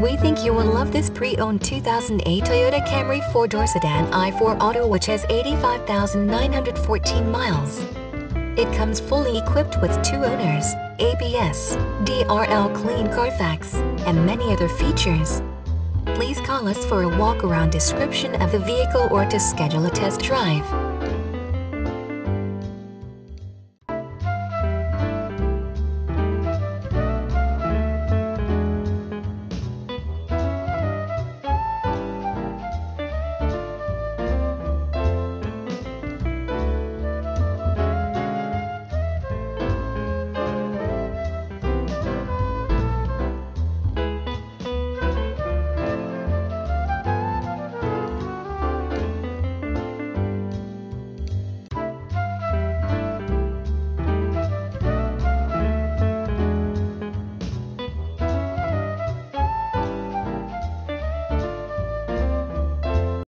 we think you will love this pre-owned 2008 Toyota Camry 4-door sedan i4 Auto, which has 85,914 miles. It comes fully equipped with 2 owners, ABS, DRL Clean Carfax, and many other features. Please call us for a walk-around description of the vehicle or to schedule a test drive.